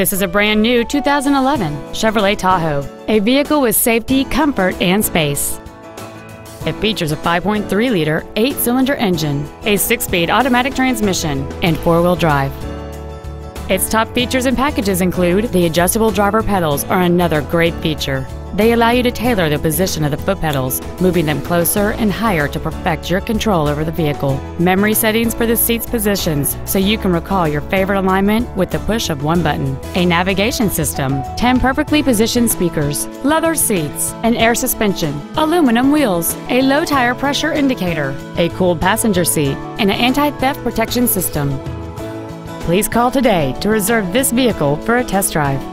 This is a brand new 2011 Chevrolet Tahoe, a vehicle with safety, comfort, and space. It features a 5.3-liter 8-cylinder engine, a 6-speed automatic transmission, and 4-wheel drive. Its top features and packages include the adjustable driver pedals are another great feature. They allow you to tailor the position of the foot pedals, moving them closer and higher to perfect your control over the vehicle. Memory settings for the seat's positions, so you can recall your favorite alignment with the push of one button. A navigation system, 10 perfectly positioned speakers, leather seats, an air suspension, aluminum wheels, a low tire pressure indicator, a cooled passenger seat, and an anti-theft protection system. Please call today to reserve this vehicle for a test drive.